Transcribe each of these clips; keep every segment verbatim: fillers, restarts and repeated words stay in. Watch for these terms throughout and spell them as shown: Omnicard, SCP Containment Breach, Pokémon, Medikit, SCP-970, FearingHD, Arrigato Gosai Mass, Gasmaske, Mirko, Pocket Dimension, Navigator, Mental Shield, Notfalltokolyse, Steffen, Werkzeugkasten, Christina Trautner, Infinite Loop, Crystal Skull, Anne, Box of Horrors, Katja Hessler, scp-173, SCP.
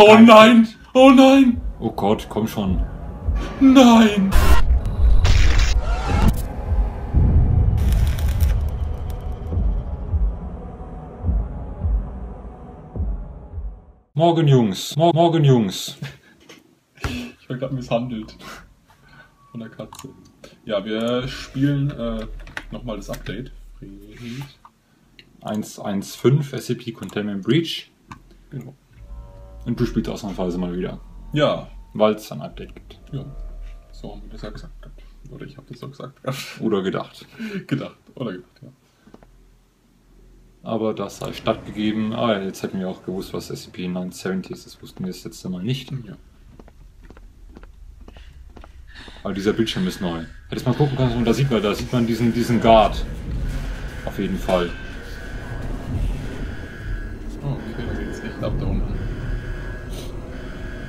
Oh nein! Oh nein! Oh Gott, komm schon. Nein! Morgen, Jungs. Mor Morgen, Jungs. Ich war gerade misshandelt. Von der Katze. Ja, wir spielen äh, nochmal das Update. eins eins fünf S C P Containment Breach. Genau. Und du spielst ausnahmsweise mal wieder. Ja. Weil es ein Update gibt. Ja. So haben wir das ja gesagt. Oder ich habe das so gesagt. Oder gedacht. Gedacht. Oder gedacht, ja. Aber das sei stattgegeben. Ah, ja, jetzt hätten wir auch gewusst, was S C P neun siebzig ist. Das wussten wir das letzte Mal nicht. Ja. Aber dieser Bildschirm ist neu. Hättest mal gucken können, und da sieht man, da sieht man diesen, diesen Guard. Auf jeden Fall. Oh, okay, da geht's echt ab da unten.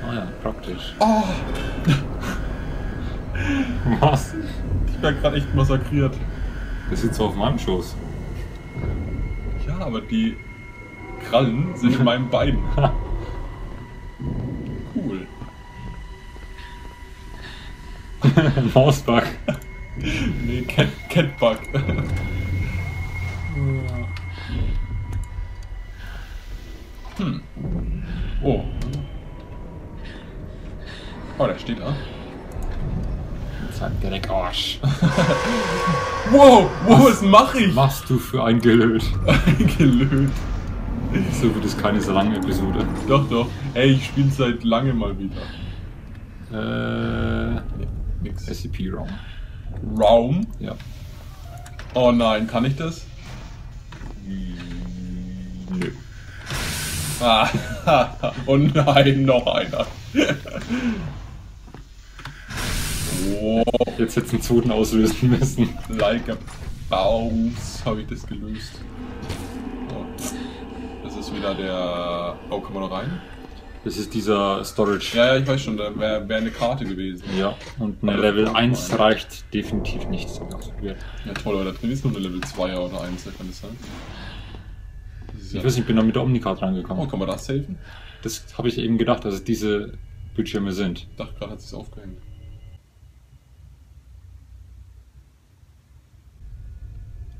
Ah ja, praktisch. Oh! Was? Ich bin gerade echt massakriert. Das sitzt so auf meinem Schoß. Ja, aber die Krallen sind in meinem Bein. Cool. Mausbug. Nee, Cat, Catbug. Hm. Oh. Oh, der steht da. Direkt Arsch. Wow, wow, was, was mach ich? Machst du für ein Gelöt? Ein Gelöt. So wird es keine so lange Episode. Doch, doch. Ey, ich spiele seit lange mal wieder. Äh. Nee, nix. S C P-Raum. Raum? Ja. Oh nein, kann ich das? Nö. Ah, oh nein, noch einer. Oh. Jetzt hätte es einen zweiten auslösen müssen. Like a Bounce habe ich das gelöst. Oh. Das ist wieder der... Oh, kann man da rein? Das ist dieser Storage. Ja, ja, ich weiß schon, da wäre wär eine Karte gewesen. Ja, und eine aber Level eins reicht definitiv nichts. Ja, toll, aber da drin ist nur eine Level zwei oder eins, da kann das sein. Das ich ja weiß nicht, ich bin da mit der Omnicard rangekommen. Oh, kann man das safen? Das habe ich eben gedacht, dass es diese Bildschirme sind. Ich dachte gerade, hat es aufgehängt.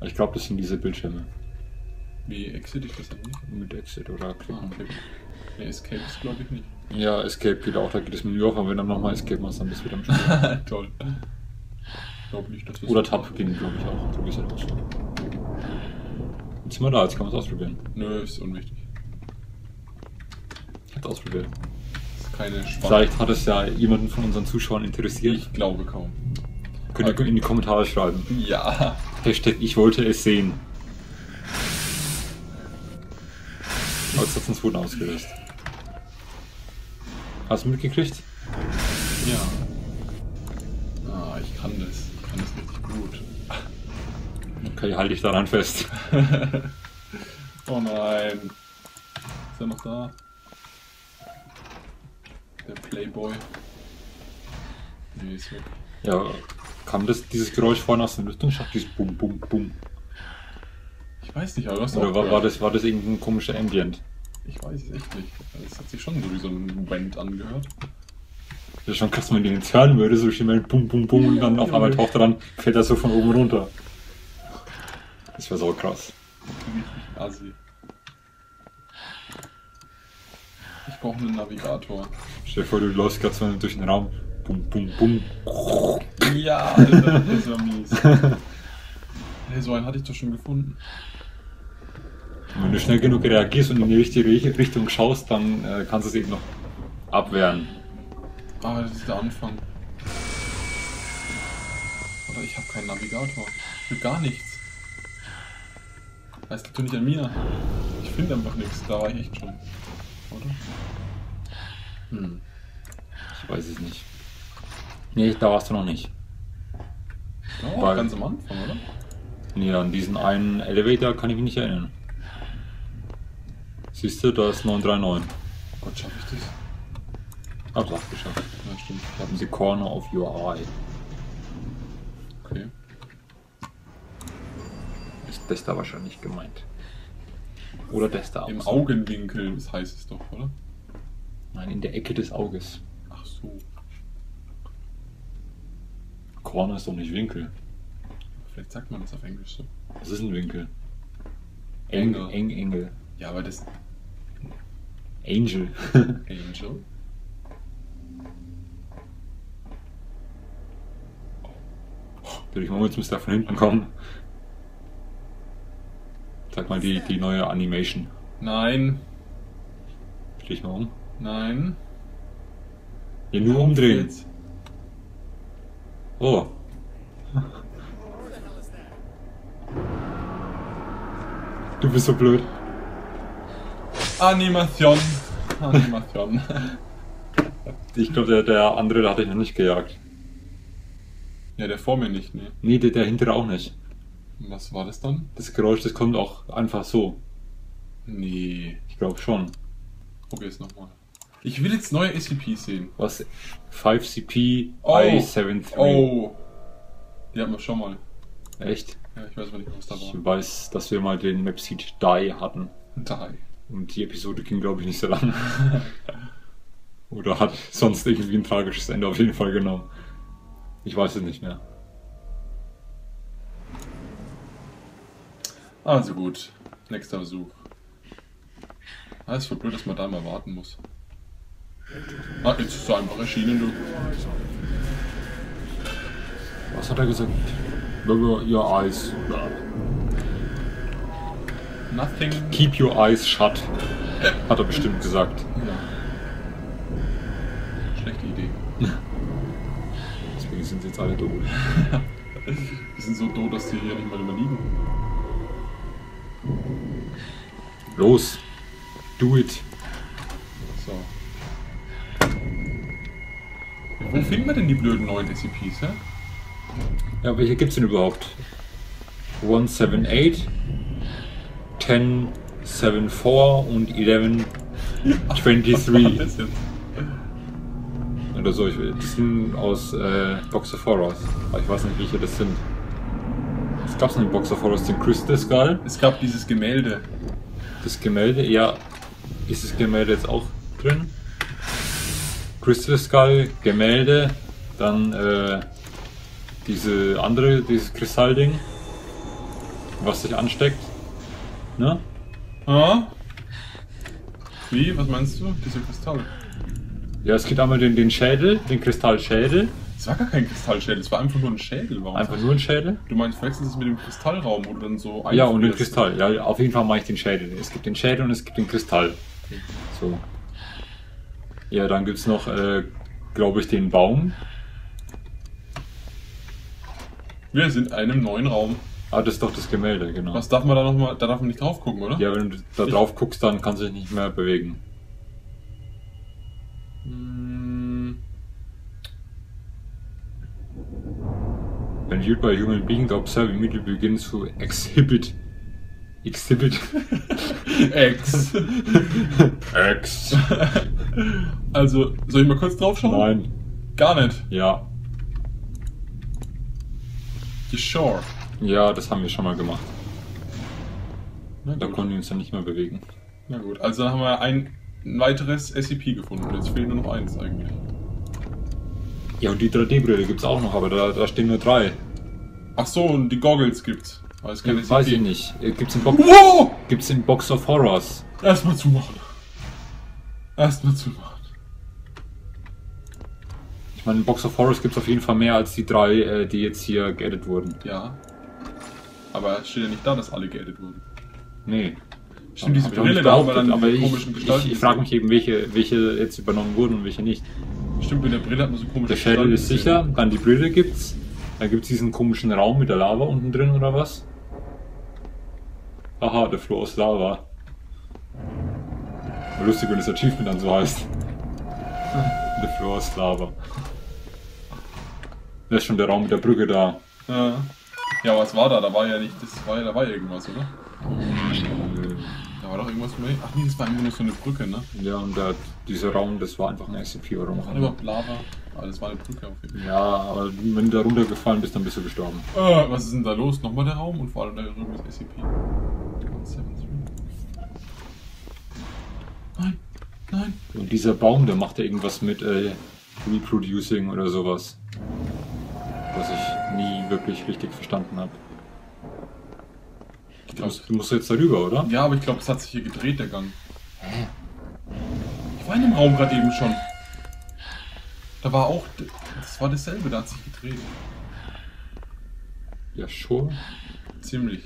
Ich glaube, das sind diese Bildschirme. Wie exit ich das denn nicht? Mit Exit oder klicken. Ah, okay. Nee, Escape ist glaube ich nicht. Ja, Escape geht auch, da geht das Menü auf, aber wenn du nochmal Escape machst, dann bist du wieder am Spiel. Toll. Glaub nicht, dass oder Tab ging, glaube ich auch. Probier's halt aus. Jetzt sind wir da, jetzt kann man es ausprobieren. Nö, ist unwichtig. Ich hab's ausprobiert. Das ist keine Spannung. Vielleicht hat es ja jemanden von unseren Zuschauern interessiert. Ich glaube kaum. Könnt ihr in die Kommentare schreiben. Ja. Hashtag ich wollte es sehen. Oh, jetzt hat es einen zweiten ausgelöst. Hast du mitgekriegt? Ja. Ah, ich kann das. Ich kann das richtig gut. Okay, halte ich daran fest. Oh nein. Ist er noch da? Der Playboy. Nee, ist weg. Ja. Kam das, dieses Geräusch vorne aus dem Lüftungsschacht, dieses Bum, Bum, Bum? Ich weiß nicht, aber was war, war das? War das irgendein komischer Ambient? Ich weiß es echt nicht. Das hat sich schon so wie so ein Band angehört. Das ist schon krass, wenn man den jetzt hören würde, so schnell Bum, Bum, Bum und dann ja, auf einmal taucht er dann, fällt er so von oben runter. Das wäre so krass. Richtig assi. Ich brauche einen Navigator. Stell dir vor, du läufst gerade so durch den Raum. Bum, bum, bum. Ja, Alter, das war mies. Hey, so einen hatte ich doch schon gefunden. Wenn du schnell genug reagierst und in die richtige Richtung schaust, dann äh, kannst du es eben noch abwehren. Aber das ist der Anfang. Oder ich habe keinen Navigator. Ich will gar nichts. Das liegt doch nicht an mir. Ich finde einfach nichts. Da war ich echt schon. Oder? Hm. Ich weiß es nicht. Nee, da warst du noch nicht. Oh, weil, ganz am Anfang, oder? Nee, an diesen einen Elevator kann ich mich nicht erinnern. Siehst du, da ist neun drei neun. Gott, schaff ich das? Hab's auch geschafft. Ja, stimmt. Ich habe the corner of your eye. Okay. Ist das da wahrscheinlich gemeint. Oder das da. Im Augenwinkel, das heißt es doch, oder? Nein, in der Ecke des Auges. Ach so. Corner ist doch nicht Winkel. Vielleicht sagt man das auf Englisch so. Das ist ein Winkel. Eng, Engel. Eng, Engel. Ja, aber das... Angel. Angel. Durch Moment müsste er von hinten kommen. Sag mal die, die neue Animation. Nein. Dreh ich mal um. Nein. Ja, nur umdrehen. Oh. Du bist so blöd. Animation. Animation. Ich glaube, der, der andere, der hat dich noch nicht gejagt. Ja, der vor mir nicht, ne? Nee, der, der hintere auch nicht. Was war das dann? Das Geräusch, das kommt auch einfach so. Nee. Ich glaube schon. Probier's nochmal. Ich will jetzt neue S C Ps sehen. Was? fünf C P I sieben drei. Oh! Die hatten wir schon mal. Echt? Ja, ich weiß aber nicht, was da war. Ich weiß, dass wir mal den Mapseed Die hatten. Die. Und die Episode ging, glaube ich, nicht so lange. Oder hat sonst irgendwie ein tragisches Ende auf jeden Fall genommen. Ich weiß es nicht mehr. Also gut, nächster Versuch. Ah, ist voll blöd, dass man da mal warten muss. Ah, jetzt ist es einfach erschienen, du. Was hat er gesagt? Lower your eyes. Nothing. Keep your eyes shut. Hat er bestimmt gesagt. Ja. Schlechte Idee. Deswegen sind sie jetzt alle doof. Die sind so doof, dass die hier nicht mal überliegen. Los! Do it! So. Ja, wo finden wir denn die blöden neuen S C Ps, hä? Ja, welche gibt's denn überhaupt? hundertachtundsiebenzig, zehn vierundsiebzig und elf dreiundzwanzig. Oder so, ich will. Das sind aus äh, Box of Horrors. Aber ich weiß nicht, welche das sind. Es gab einen Box of Horrors, den Crystal Skull. Es gab dieses Gemälde. Das Gemälde, ja. Ist das Gemälde jetzt auch drin? Crystal Skull, Gemälde, dann äh, diese andere, dieses Kristallding, was sich ansteckt. Ne? Ah? Wie? Was meinst du? Diese Kristalle? Ja, es gibt einmal den, den Schädel, den Kristallschädel. Es war gar kein Kristallschädel, es war einfach nur ein Schädel. Warum einfach nur ein Schädel? Du meinst, verwechselst du es mit dem Kristallraum, wo du dann so... Ja, und den Kristall. Ja, auf jeden Fall mache ich den Schädel. Es gibt den Schädel und es gibt den Kristall. So. Ja, dann gibt es noch, äh, glaube ich, den Baum. Wir sind in einem neuen Raum. Ah, das ist doch das Gemälde, genau. Was darf man da nochmal... Da darf man nicht drauf gucken, oder? Ja, wenn du da ich drauf guckst, dann kannst du dich nicht mehr bewegen. When viewed by a human being, the observer immediately begins to exhibit. Exhibit. Ex. Ex. Also, soll ich mal kurz drauf schauen? Nein. Gar nicht? Ja. Die Shore. Ja, das haben wir schon mal gemacht. Da konnten wir uns dann nicht mehr bewegen. Na gut, also dann haben wir ein, ein weiteres S C P gefunden. Jetzt fehlt nur noch eins eigentlich. Ja, und die drei D Brille gibt's auch noch, aber da, da stehen nur drei. Ach so, und die Goggles gibt's. Also ja, weiß ich nicht. Gibt's in, Bo wow! Gibt's in Box of Horrors. Erstmal zumachen. Erstmal zumachen. Ich meine, in Box of Horrors gibt's auf jeden Fall mehr als die drei, die jetzt hier geaddet wurden. Ja. Aber es steht ja nicht da, dass alle geaddet wurden. Nee. Stimmt, diese Brille da, aber dann aber ich, komischen Gestalten. Ich, ich frage mich eben, welche, welche jetzt übernommen wurden und welche nicht. Stimmt, mit der Brille hat man so komische. Der Schädel ist sicher, dann die Brille gibt's. Dann gibt's diesen komischen Raum mit der Lava unten drin oder was? Aha, der Floor aus Lava. War lustig, wenn das Achievement dann so heißt. Der Floor aus Lava. Da ist schon der Raum mit der Brücke da. Ja, ja, was war da? Da war ja nicht, das war ja, da war ja irgendwas, oder? Da war doch irgendwas mit. Ach nee, das war einfach nur so eine Brücke, ne? Ja, und der, dieser Raum, das war einfach ein S C P oder was? Überhaupt Lava, aber das war eine Brücke auf jeden Fall. Ja, aber wenn du da runtergefallen bist, dann bist du gestorben. Äh, was ist denn da los? Nochmal der Raum und vor allem da drüben ist S C P. hundertachtundsiebenundsiebzig. Nein! Nein. Und dieser Baum, der macht ja irgendwas mit äh, Reproducing oder sowas. Was ich nie wirklich richtig verstanden habe. Du, du musst jetzt darüber, oder? Ja, aber ich glaube, es hat sich hier gedreht, der Gang. Hä? Ich war in dem Raum gerade eben schon. Da war auch... Das war dasselbe, da hat sich gedreht. Ja, schon. Ziemlich.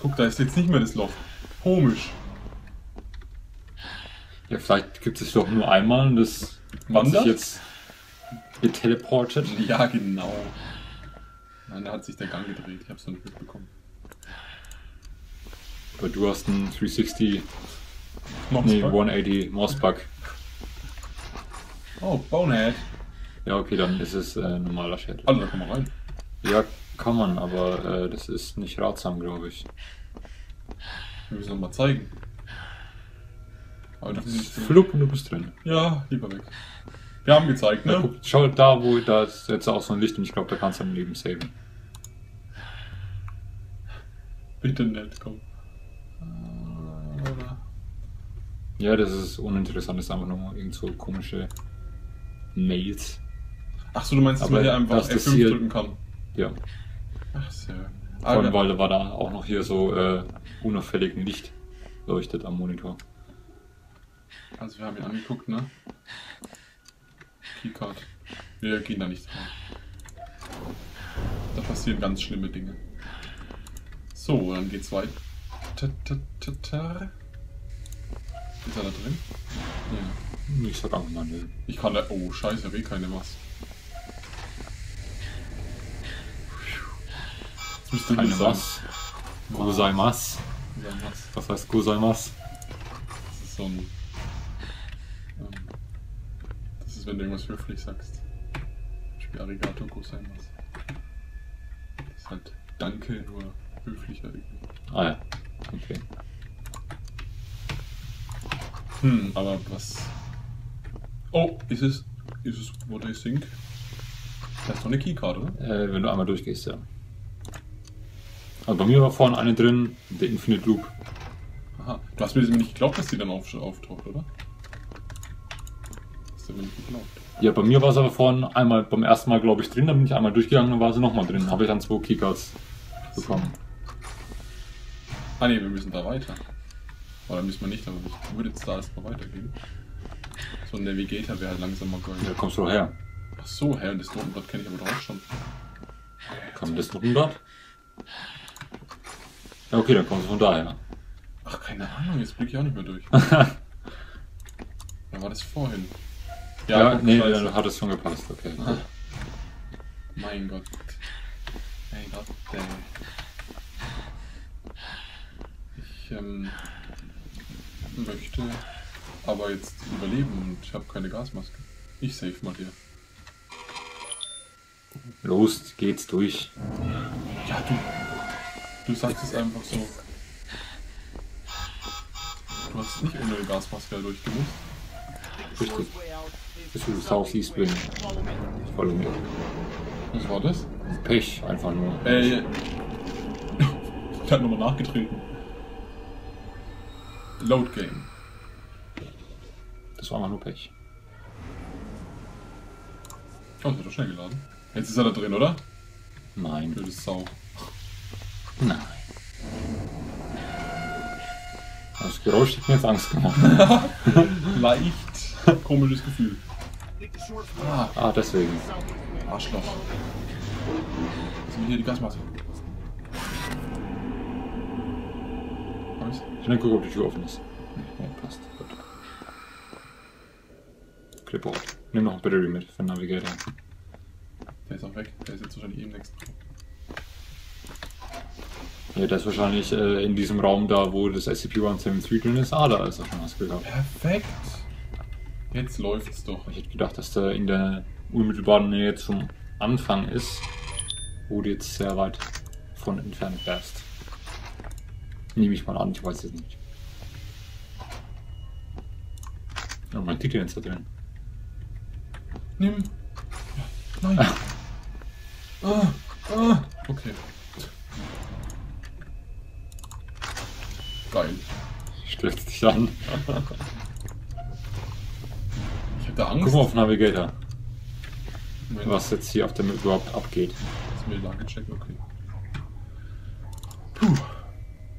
Guck, da ist jetzt nicht mehr das Loch. Komisch. Ja, vielleicht gibt es doch nur einmal und das hat sich jetzt geteleportet. Ja, genau. Nein, da hat sich der Gang gedreht. Ich hab's noch nicht mitbekommen. Aber du hast einen dreihundertsechzig... Moss nee, hundertachtzig Mossbug. Oh, Bonehead. Ja, okay, dann ist es äh, normaler Shed. Also, da kann man rein. Ja, kann man, aber äh, das ist nicht ratsam, glaube ich. Wir müssen nochmal zeigen. Aber das ist Flug und du bist drin. Ja, lieber weg. Wir haben gezeigt, ne? Ja, guck, schau da, wo da ist jetzt auch so ein Licht und ich glaube, da kannst du dein Leben saven. Bitte nicht, komm. Ja, das ist uninteressant, das ist einfach nur irgend so komische Mails. Achso, du meinst, dass aber man hier einfach F fünf hier drücken kann? Ja. Ach so. Vor allem, weil da war da auch noch hier so äh, unauffällig ein Licht leuchtet am Monitor. Also wir haben ihn angeguckt, ne? Keycard. Wir gehen da nicht rein. Da passieren ganz schlimme Dinge. So, dann geht's weiter. Ist er da drin? Ja. Ich sag auch mal, ne. Ich kann da... Oh, scheiße, weh keine was. Jetzt müsste keine was. Gosai Mass. Was heißt Gosai Mass? Das ist so ein... Ähm, das ist, wenn du irgendwas höflich sagst. Ich spiele Arrigato Gosai Mass. Das ist halt Danke, nur höflicher irgendwie. Ah ja, okay. Hm, aber was... Oh, ist es... Ist es what I think? Das ist doch eine Keycard, oder? Äh, wenn du einmal durchgehst, ja. Also bei mir war vorne eine drin, der Infinite Loop. Aha, du hast mir nicht geglaubt, dass die dann auf, auftaucht, oder? Hast du mir nicht geglaubt? Ja, bei mir war es aber vorne einmal, beim ersten Mal glaube ich drin, dann bin ich einmal durchgegangen, dann war sie nochmal drin. Habe ich dann zwei Keycards bekommen. Ah ne, wir müssen da weiter. Oder müssen wir nicht, aber ich würde jetzt da erstmal weitergehen. So ein Navigator wäre halt langsam mal geil. Ja, kommst du her. Ach so, her, und das Notenblatt kenne ich aber doch auch schon. Kann das Notenblatt? Ja, okay, dann kommst du von daher. Ach, keine Ahnung, jetzt blicke ich auch nicht mehr durch. Dann war das vorhin. Ja, ja nee, dann hat es schon gepasst, okay. Ah. Mein Gott. Mein Gott, ey. Ich, ähm... möchte aber jetzt überleben und ich habe keine Gasmaske. Ich save mal dir. Los geht's durch. Ja, du. Du sagst es einfach so. Du hast nicht ohne Gasmaske durchgemusst. Richtig. Bis du das Haus siehst, bin ich voll umgegangen. Was war das? Pech, einfach nur. Äh, ich hab nochmal nachgetreten. Load Game. Das war mal nur Pech. Oh, das hat doch schnell geladen. Jetzt ist er da drin, oder? Nein. Blöde Sau. Nein. Das Geräusch hat mir jetzt Angst gemacht. Leicht komisches Gefühl. Ah, ah deswegen. Arschloch. Jetzt sind wir hier die Gasmaske. Ich kann gucken, ob die Tür offen ist. Ja, passt. Gut. Clipboard. Nimm noch ein Battery mit für den Navigator. Der ist auch weg. Der ist jetzt wahrscheinlich eh im nächsten Raum. Ja, der ist wahrscheinlich äh, in diesem Raum da, wo das S C P hundertdreiundsiebzig drin ist. Ah, da ist er schon was gehabt. Perfekt! Jetzt läuft's doch. Ich hätte gedacht, dass der in der unmittelbaren Nähe zum Anfang ist, wo du jetzt sehr weit von entfernt wärst. Nehme ich mal an, ich weiß es nicht. Oh, mein Titel ist da drin. Nimm! Nein! Ah. Ah. Ah. Okay. Geil. Stört dich an. da Angst? Guck mal auf Navigator. Moment. Was jetzt hier auf der Map überhaupt abgeht. Ist mir die Lage gecheckt? Okay. Puh.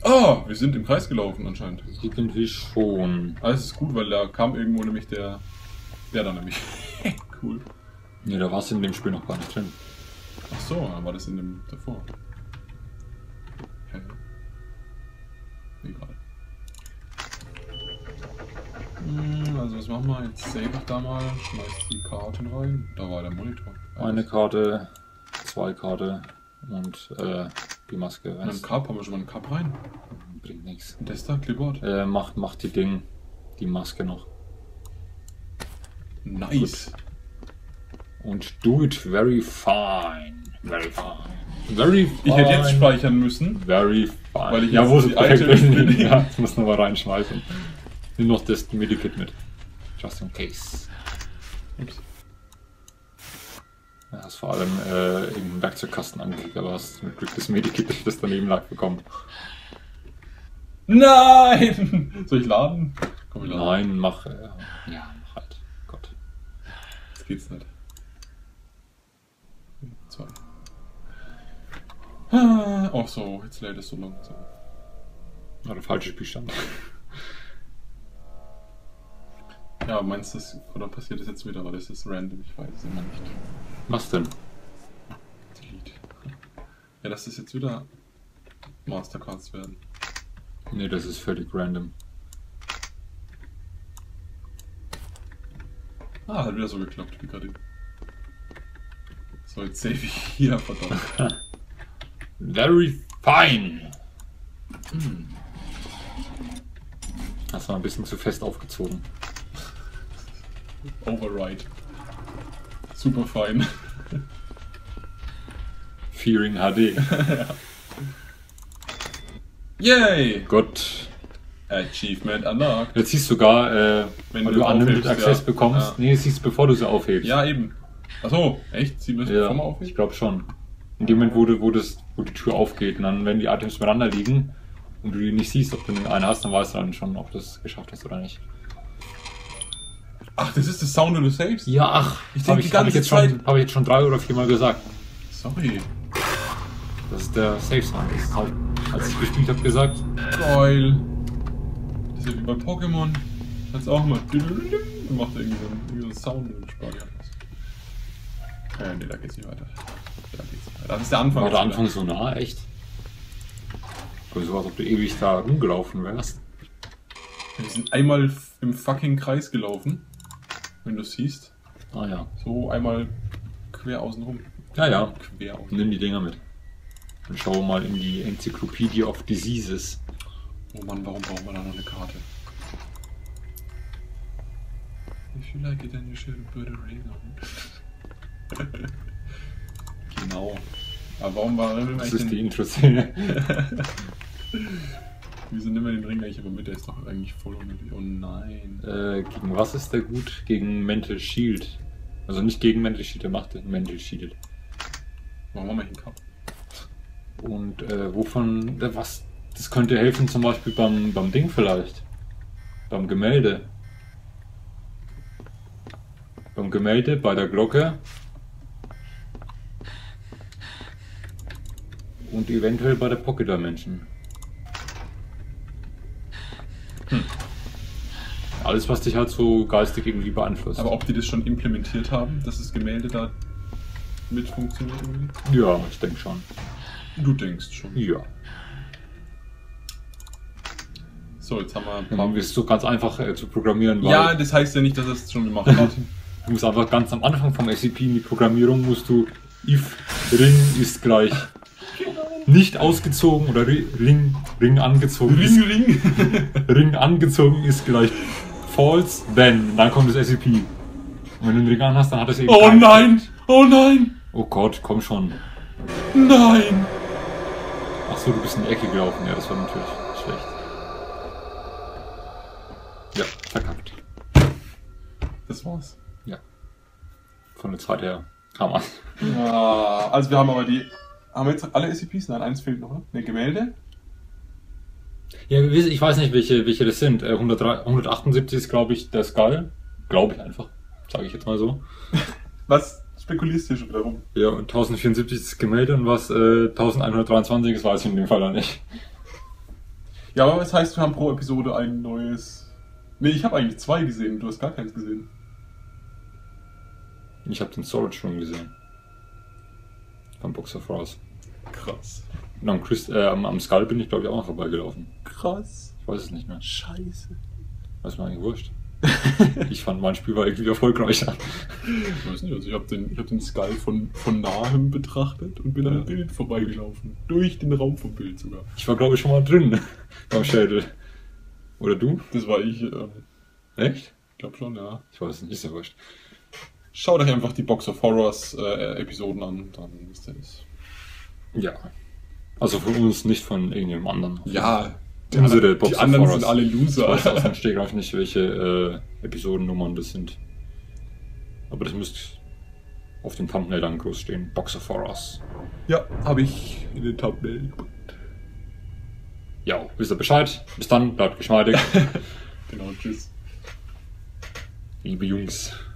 Ah, wir sind im Kreis gelaufen anscheinend. Irgendwie schon. Alles ist gut, weil da kam irgendwo nämlich der... Der da nämlich. Cool. Ne, da war es in dem Spiel noch gar nicht drin. Ach so, dann war das in dem davor. Hä? Egal. Hm, also was machen wir? Jetzt save ich da mal. Schmeiß die Karten rein. Da war der Monitor. Eine Karte, zwei Karte und äh, die Maske. Und ein Cup, haben wir schon mal einen Cup rein? Bringt nichts. Das da, Clipboard? Äh, macht, macht die Ding, die Maske noch. Nice. Gut. Und do it very fine. Very fine. Very fine. Ich hätte jetzt speichern müssen. Very fine. Weil ich ja, wo die Items sind. Ja, ich muss nochmal reinschmeißen. Nimm noch das Medikit mit. Just in case. Ups. Ja, hast vor allem äh, im Werkzeugkasten angeklickt, aber hast mit Glück das Medikit, das daneben lag, bekommen. Nein! Soll ich laden? Komm, ich laden. Nein, mach. Äh, ja, mach halt. Gott. Jetzt geht's nicht. Ah, auch so, jetzt lädt es so langsam. Ah, der falsche Spielstand. Ja, meinst du das, oder passiert das jetzt wieder, aber das ist random, ich weiß es immer nicht. Was denn? Delete. Ja, dass das jetzt wieder Mastercards werden. Ne, das ist völlig random. Ah, hat wieder so geklappt, wie gerade. So, jetzt save ich hier, verdammt. Very fine! Hm. Das war ein bisschen zu fest aufgezogen. Override. Super fine. Fearing H D. Ja. Yay! Gut. Achievement unlocked. Jetzt siehst du sogar, äh, wenn weil du, du Unlimited Access ja. bekommst. Ja. Nee, das siehst du, bevor du sie aufhebst. Ja, eben. Achso, echt? Sie müssen ja, vorher aufheben? Ich glaube schon. In dem Moment, wo, du, wo, das, wo die Tür aufgeht und dann, wenn die Items beieinander liegen und du die nicht siehst, ob du einen hast, dann weißt du dann schon, ob du es geschafft hast oder nicht. Ach, das ist das Sound, du savest? Ja, ach, ich denke die ganze Zeit. Habe ich jetzt schon drei oder viermal gesagt. Sorry. Das ist der Save-Sound. Als ich gespielt habe, gesagt. Geil. Das ist ja wie bei Pokémon. Das ist auch immer. Und macht irgendwie so einen Sound und speichert das. Ja, ne, da geht's nicht weiter. Da geht's nicht weiter. Das ist der Anfang. War der Anfang so nah, echt? So als ob du ewig da rumgelaufen wärst. Wir sind einmal im fucking Kreis gelaufen. Wenn du es siehst. Ah ja. So einmal quer außen rum. Ja, ja. Quer außen. Nimm die Dinger mit. Dann schauen wir mal in die Enzyklopädie of Diseases. Oh Mann, warum brauchen wir da noch eine Karte? If you like it, then you should put a ring on. Genau. Aber warum war Rimmel eigentlich... Das ist die Intro-Szene. Wieso nimmt man den Ring eigentlich immer mit? Der ist doch eigentlich voll unnötig. Oh nein. Äh, gegen was ist der gut? Gegen Mental Shield. Also nicht gegen Mental Shield, der macht den Mental Shield. Warum machen wir einen Cup? Und äh, wovon... Äh, was? Das könnte helfen zum Beispiel beim, beim Ding vielleicht. Beim Gemälde. Beim Gemälde, bei der Glocke. Und eventuell bei der Pocket Dimension. Hm. Alles, was dich halt so geistig irgendwie beeinflusst. Aber ob die das schon implementiert haben, dass das Gemälde da mit funktioniert irgendwie? Ja, ich denke schon. Du denkst schon? Ja. So, jetzt haben wir... Dann haben wir es so ganz einfach äh, zu programmieren, weil... Ja, das heißt ja nicht, dass er es schon gemacht hat. Du musst einfach ganz am Anfang vom S C P in die Programmierung musst du if Ring ist gleich... Nicht ausgezogen oder Ring, Ring angezogen Ring, ist, Ring. Ring angezogen ist gleich false, then, dann kommt das S C P. Und wenn du den Ring an hast, dann hat es eben... Oh nein! Sinn. Oh nein! Oh Gott, komm schon. Nein! Achso, du bist in die Ecke gelaufen. Ja, das war natürlich schlecht. Ja, verkackt. Das war's. Ja. Von der Zeit her kam an. Ja, also wir haben aber die... Haben wir jetzt alle S C Ps? Nein, eins fehlt noch, ne? Eine Gemälde? Ja, ich weiß nicht, welche, welche das sind. hundertdrei, hundertachtundsiebzig ist, glaube ich, der Skull. Glaube ich einfach. sage ich jetzt mal so. Was spekulierst du hier schon wieder rum? Ja, und tausendvierundsiebzig ist gemeldet und was äh, elfhundertdreiundzwanzig ist, weiß ich in dem Fall noch nicht. Ja, aber was heißt, wir haben pro Episode ein neues... Ne, ich habe eigentlich zwei gesehen, du hast gar keins gesehen. Ich habe den Storage Room gesehen. Am Box of Horrors. Krass. Und am, Christ, äh, am, am Skull bin ich, glaube ich, auch noch vorbeigelaufen. Krass. Ich weiß es nicht mehr. Scheiße. Weiß mir eigentlich wurscht. Ich fand, mein Spiel war irgendwie erfolgreicher. Ich weiß nicht, also ich habe den, ich hab den Skull von, von nahem betrachtet und bin an einem Bild vorbeigelaufen. Durch den Raum vom Bild sogar. Ich war, glaube ich, schon mal drin beim Schädel. Oder du? Das war ich. Äh, Echt? Ich glaube schon, ja. Ich weiß es nicht, ist ja wurscht. Schaut euch einfach die Box of Horrors äh, Episoden an, dann wisst ihr es. Ja. Also von uns, nicht von irgendjemandem anderen. Ja. Die, unsere Box die anderen sind alle Loser. Ich weiß aus dem Stegreif nicht, welche äh, Episodennummern das sind. Aber das müsste auf dem Thumbnail dann groß stehen. Box of Horrors. Ja, habe ich in den Thumbnail gepackt. Ja, wisst ihr Bescheid. Bis dann, bleibt geschmeidig. Genau, tschüss. Liebe Jungs.